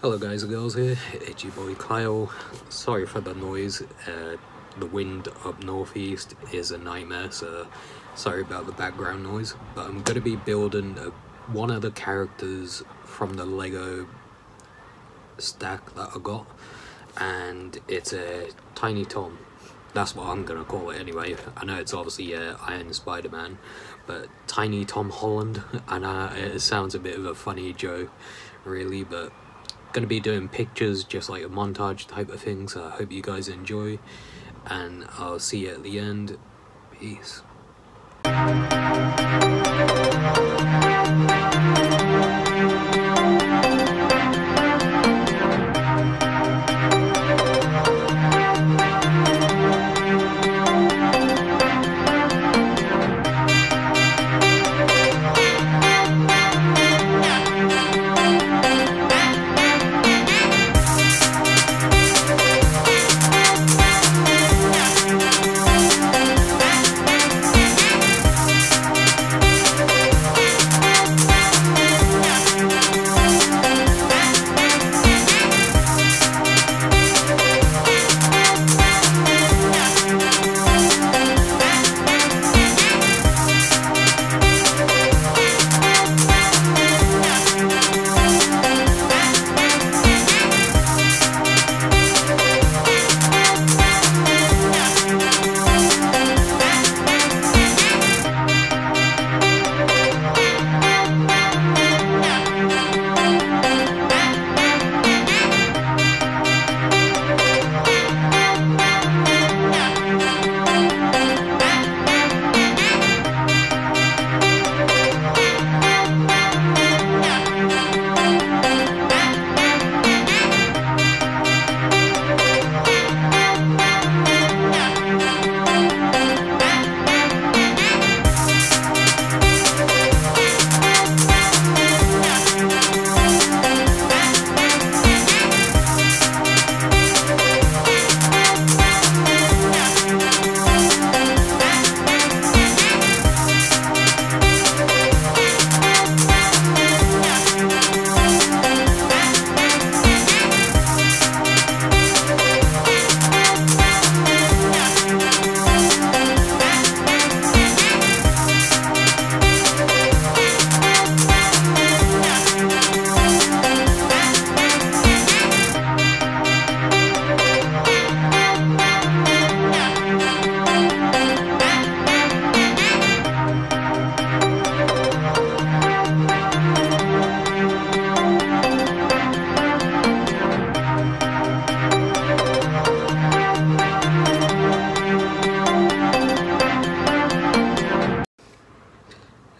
Hello guys and girls, here it's your boy Kyle. Sorry for the noise, the wind up northeast is a nightmare, so sorry about the background noise. But I'm going to be building one of the characters from the LEGO stack that I got, and it's a Tiny Tom. That's what I'm going to call it anyway. I know it's obviously Iron Spider-Man, but Tiny Tom Holland, and it sounds a bit of a funny joke really, but going to be doing pictures, just like a montage type of thing, so I hope you guys enjoy, and I'll see you at the end. Peace.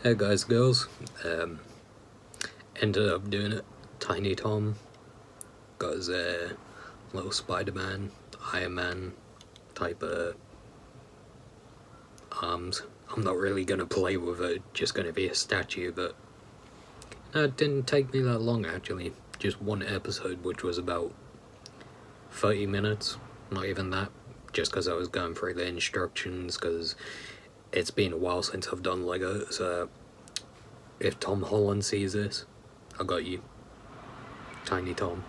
Hey guys, girls, ended up doing it. Tiny Tom, got his little Spider-Man, Iron Man type of arms. I'm not really going to play with it, just going to be a statue, but it didn't take me that long actually. Just one episode, which was about 30 minutes, not even that, just because I was going through the instructions, because it's been a while since I've done LEGO, so if Tom Holland sees this, I got you. Tiny Tom.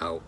Out.